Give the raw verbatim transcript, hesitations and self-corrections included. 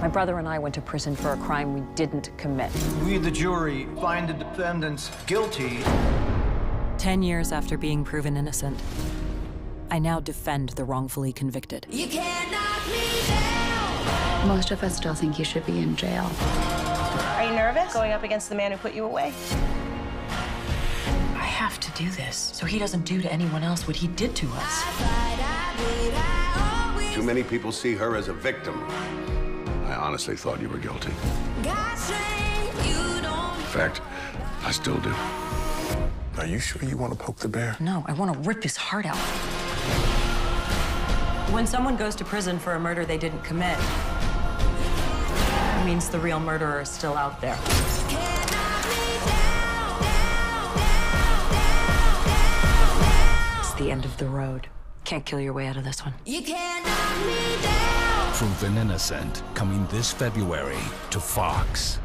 My brother and I went to prison for a crime we didn't commit. We, the jury, find the defendants guilty. Ten years after being proven innocent, I now defend the wrongfully convicted. You can't knock me down! Most of us still think you should be in jail. Are you nervous going up against the man who put you away? I have to do this so he doesn't do to anyone else what he did to us. Too many people see her as a victim. I honestly thought you were guilty. In fact, I still do. Are you sure you want to poke the bear? No, I want to rip his heart out. When someone goes to prison for a murder they didn't commit, it means the real murderer is still out there. It's the end of the road. Can't kill your way out of this one. You can't knock me down. Proven Innocent, coming this February to Fox.